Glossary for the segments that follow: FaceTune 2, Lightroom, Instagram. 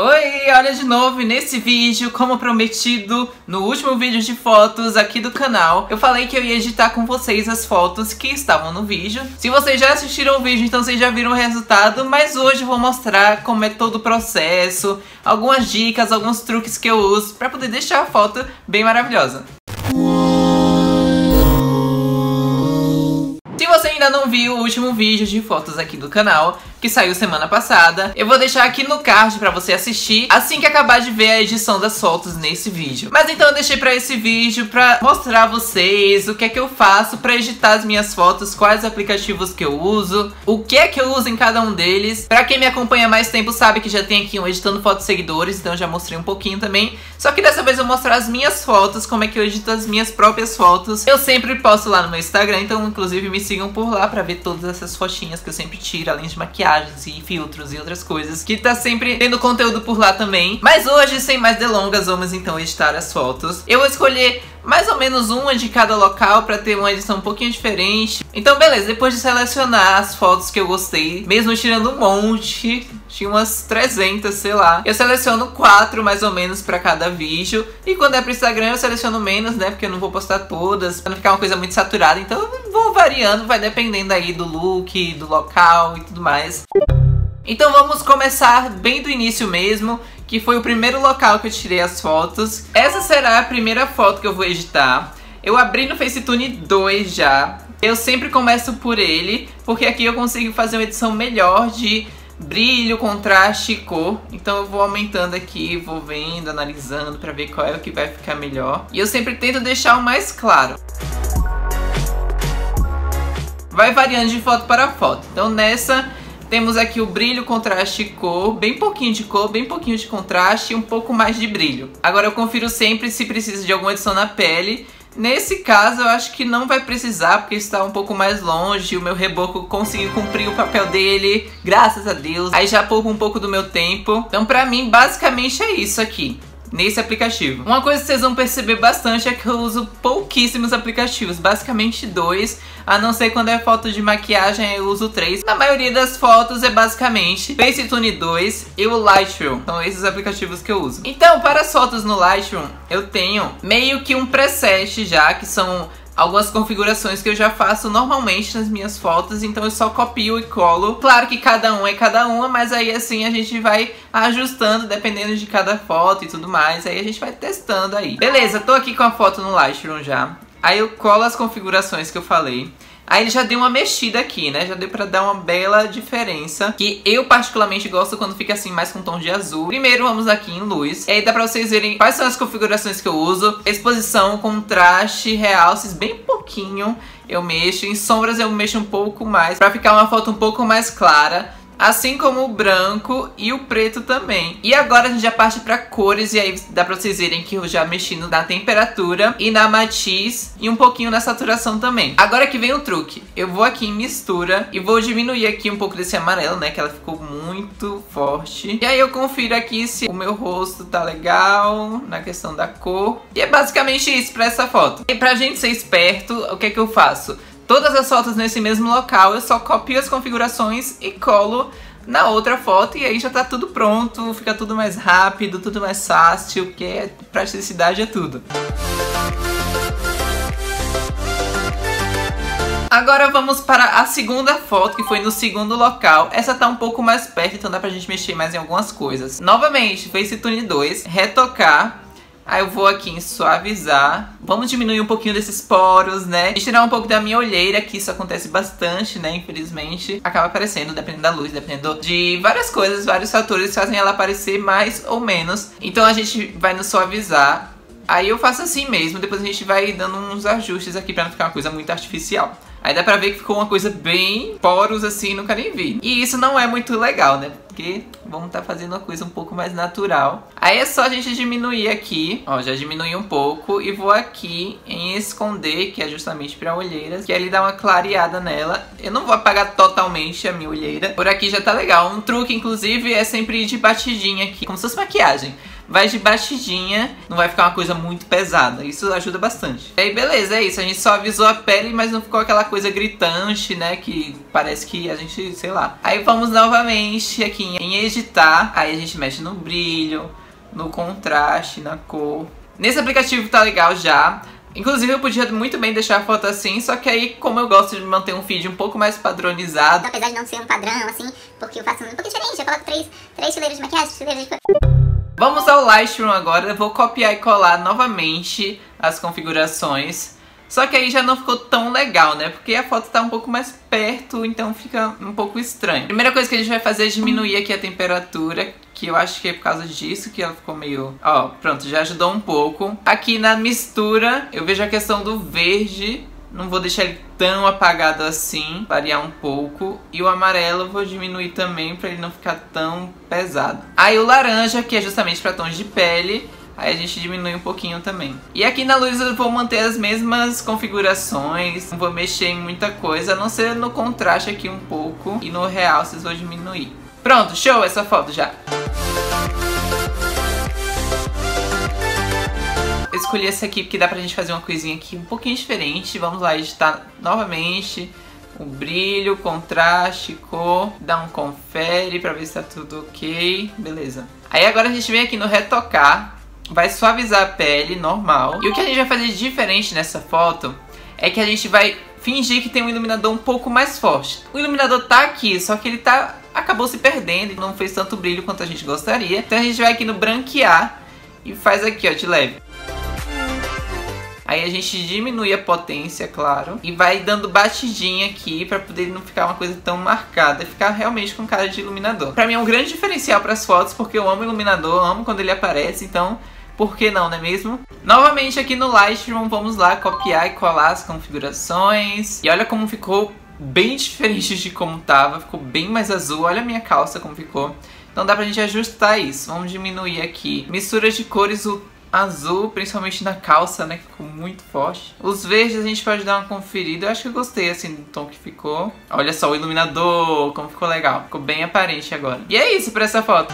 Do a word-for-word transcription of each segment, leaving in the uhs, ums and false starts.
Oi, olha de novo, e nesse vídeo, como prometido no último vídeo de fotos aqui do canal, eu falei que eu ia editar com vocês as fotos que estavam no vídeo. Se vocês já assistiram o vídeo, então vocês já viram o resultado, mas hoje eu vou mostrar como é todo o processo, algumas dicas, alguns truques que eu uso para poder deixar a foto bem maravilhosa. Ainda não viu o último vídeo de fotos aqui do canal, que saiu semana passada, eu vou deixar aqui no card pra você assistir assim que acabar de ver a edição das fotos nesse vídeo. Mas então eu deixei pra esse vídeo pra mostrar a vocês o que é que eu faço pra editar as minhas fotos, quais aplicativos que eu uso, o que é que eu uso em cada um deles. Pra quem me acompanha há mais tempo sabe que já tem aqui um editando fotos seguidores, então eu já mostrei um pouquinho também. Só que dessa vez eu vou mostrar as minhas fotos, como é que eu edito as minhas próprias fotos. Eu sempre posto lá no meu Instagram, então inclusive me sigam por lá pra ver todas essas fotinhas que eu sempre tiro, além de maquiagens e filtros e outras coisas, que tá sempre tendo conteúdo por lá também. Mas hoje, sem mais delongas, vamos então editar as fotos. Eu vou escolher mais ou menos uma de cada local pra ter uma edição um pouquinho diferente. Então beleza, depois de selecionar as fotos que eu gostei, mesmo tirando um monte, tinha umas trezentas, sei lá, eu seleciono quatro mais ou menos pra cada vídeo. E quando é pro Instagram eu seleciono menos, né, porque eu não vou postar todas, pra não ficar uma coisa muito saturada. Então eu vou variando, vai dependendo aí do look, do local e tudo mais. Então vamos começar bem do início mesmo, que foi o primeiro local que eu tirei as fotos. Essa será a primeira foto que eu vou editar. Eu abri no FaceTune dois já. Eu sempre começo por ele, porque aqui eu consigo fazer uma edição melhor de brilho, contraste e cor. Então eu vou aumentando aqui, vou vendo, analisando pra ver qual é o que vai ficar melhor. E eu sempre tento deixar o mais claro. Vai variando de foto para foto. Então nessa temos aqui o brilho, contraste e cor, bem pouquinho de cor, bem pouquinho de contraste e um pouco mais de brilho. Agora eu confiro sempre se precisa de alguma edição na pele. Nesse caso eu acho que não vai precisar, porque está um pouco mais longe, o meu reboco conseguiu cumprir o papel dele, graças a Deus. Aí já poupa um pouco do meu tempo. Então pra mim basicamente é isso aqui, nesse aplicativo. Uma coisa que vocês vão perceber bastante é que eu uso pouquíssimos aplicativos, basicamente dois, a não ser quando é foto de maquiagem eu uso três. Na maioria das fotos é basicamente FaceTune dois e o Lightroom, são esses aplicativos que eu uso. Então, para as fotos no Lightroom, eu tenho meio que um preset já, que são algumas configurações que eu já faço normalmente nas minhas fotos, então eu só copio e colo. Claro que cada um é cada uma, mas aí assim a gente vai ajustando dependendo de cada foto e tudo mais, aí a gente vai testando aí. Beleza, tô aqui com a foto no Lightroom já, aí eu colo as configurações que eu falei. Aí ele já deu uma mexida aqui, né? Já deu pra dar uma bela diferença, que eu particularmente gosto quando fica assim mais com um tom de azul. Primeiro vamos aqui em luz. E aí dá pra vocês verem quais são as configurações que eu uso. Exposição, contraste, realces, bem pouquinho eu mexo. Em sombras eu mexo um pouco mais, pra ficar uma foto um pouco mais clara. Assim como o branco e o preto também. E agora a gente já parte pra cores, e aí dá pra vocês verem que eu já mexi na temperatura e na matiz e um pouquinho na saturação também. Agora que vem o truque, eu vou aqui em mistura e vou diminuir aqui um pouco desse amarelo, né, que ela ficou muito forte. E aí eu confiro aqui se o meu rosto tá legal na questão da cor. E é basicamente isso pra essa foto. E pra gente ser esperto, o que é que eu faço? Todas as fotos nesse mesmo local, eu só copio as configurações e colo na outra foto, e aí já tá tudo pronto, fica tudo mais rápido, tudo mais fácil, porque praticidade é tudo. Agora vamos para a segunda foto, que foi no segundo local. Essa tá um pouco mais perto, então dá pra gente mexer mais em algumas coisas. Novamente, FaceTune dois, retocar. Aí eu vou aqui em suavizar. Vamos diminuir um pouquinho desses poros, né? E tirar um pouco da minha olheira, que isso acontece bastante, né? Infelizmente. Acaba aparecendo, dependendo da luz, dependendo de várias coisas, vários fatores fazem ela aparecer mais ou menos. Então a gente vai no suavizar. Aí eu faço assim mesmo, depois a gente vai dando uns ajustes aqui pra não ficar uma coisa muito artificial. Aí dá pra ver que ficou uma coisa bem poros assim, nunca nem vi. E isso não é muito legal, né? Porque vamos estar tá fazendo uma coisa um pouco mais natural. Aí é só a gente diminuir aqui. Ó, já diminui um pouco. E vou aqui em esconder, que é justamente pra olheiras, que aí ele dá uma clareada nela. Eu não vou apagar totalmente a minha olheira. Por aqui já tá legal. Um truque, inclusive, é sempre ir de batidinha aqui, como se fosse maquiagem. vai de batidinha, não vai ficar uma coisa muito pesada. Isso ajuda bastante. E aí, beleza, é isso. A gente só avisou a pele, mas não ficou aquela coisa gritante, né? Que parece que a gente, sei lá. Aí vamos novamente aqui em editar. Aí a gente mexe no brilho, no contraste, na cor. Nesse aplicativo tá legal já. Inclusive eu podia muito bem deixar a foto assim, só que aí como eu gosto de manter um feed um pouco mais padronizado, apesar de não ser um padrão assim, porque eu faço um pouco diferente, eu coloco três, três fileiras de maquiagem, fileiras de... Vamos ao Lightroom agora, eu vou copiar e colar novamente as configurações. Só que aí já não ficou tão legal, né? Porque a foto tá um pouco mais perto, então fica um pouco estranho. Primeira coisa que a gente vai fazer é diminuir aqui a temperatura, que eu acho que é por causa disso que ela ficou meio... Ó, pronto, já ajudou um pouco. Aqui na mistura, eu vejo a questão do verde. Não vou deixar ele tão apagado assim, variar um pouco. E o amarelo eu vou diminuir também pra ele não ficar tão pesado. Aí o laranja, que é justamente pra tons de pele. Aí a gente diminui um pouquinho também. E aqui na luz eu vou manter as mesmas configurações. Não vou mexer em muita coisa, a não ser no contraste aqui um pouco. E no real vocês vão diminuir. Pronto, show essa foto já. Eu escolhi essa aqui porque dá pra gente fazer uma coisinha aqui um pouquinho diferente. Vamos lá editar novamente. O brilho, contraste, cor. Dá um confere pra ver se tá tudo ok. Beleza. Aí agora a gente vem aqui no retocar. Vai suavizar a pele, normal. E o que a gente vai fazer de diferente nessa foto é que a gente vai fingir que tem um iluminador um pouco mais forte. O iluminador tá aqui, só que ele tá acabou se perdendo e não fez tanto brilho quanto a gente gostaria. Então a gente vai aqui no branquear e faz aqui, ó, de leve. Aí a gente diminui a potência, claro, e vai dando batidinha aqui pra poder não ficar uma coisa tão marcada, ficar realmente com cara de iluminador. Pra mim é um grande diferencial pras fotos, porque eu amo iluminador, amo quando ele aparece, então... Por que não, não é mesmo? Novamente aqui no Lightroom, vamos lá copiar e colar as configurações. E olha como ficou bem diferente de como tava, ficou bem mais azul. Olha a minha calça como ficou. Então dá pra gente ajustar isso. Vamos diminuir aqui. Mistura de cores, o azul, principalmente na calça, né, que ficou muito forte. Os verdes a gente pode dar uma conferida. Eu acho que eu gostei, assim, do tom que ficou. Olha só o iluminador, como ficou legal. Ficou bem aparente agora. E é isso pra essa foto.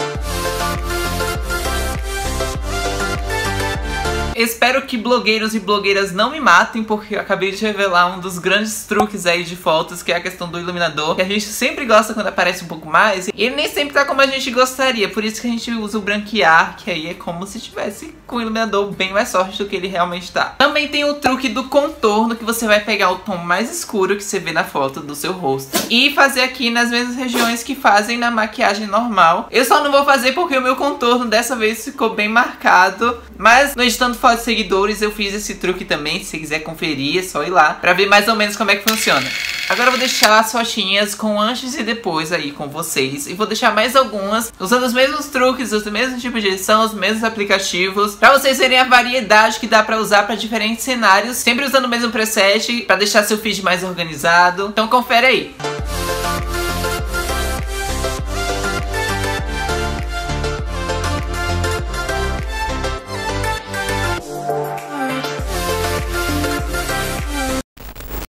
Espero que blogueiros e blogueiras não me matem, porque eu acabei de revelar um dos grandes truques aí de fotos, que é a questão do iluminador, que a gente sempre gosta quando aparece um pouco mais, e ele nem sempre tá como a gente gostaria, por isso que a gente usa o branquear, que aí é como se tivesse com o iluminador bem mais forte do que ele realmente tá. Também tem o truque do contorno, que você vai pegar o tom mais escuro que você vê na foto do seu rosto, e fazer aqui nas mesmas regiões que fazem na maquiagem normal. Eu só não vou fazer porque o meu contorno dessa vez ficou bem marcado, mas no editando fotos de seguidores eu fiz esse truque também. Se você quiser conferir, é só ir lá pra ver mais ou menos como é que funciona. Agora eu vou deixar as fotinhas com antes e depois aí com vocês, e vou deixar mais algumas usando os mesmos truques, os mesmos tipos de edição, os mesmos aplicativos, pra vocês verem a variedade que dá pra usar pra diferentes cenários, sempre usando o mesmo preset, pra deixar seu feed mais organizado. Então confere aí.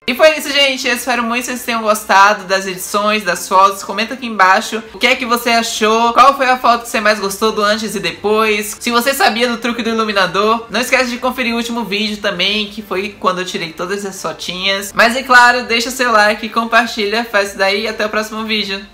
E foi isso, gente. Eu espero muito que vocês tenham gostado das edições, das fotos. Comenta aqui embaixo o que é que você achou, qual foi a foto que você mais gostou do antes e depois, se você sabia do truque do iluminador. Não esquece de conferir o último vídeo também, que foi quando eu tirei todas as fotinhas. Mas, é claro, deixa seu like, compartilha, faz isso daí e até o próximo vídeo.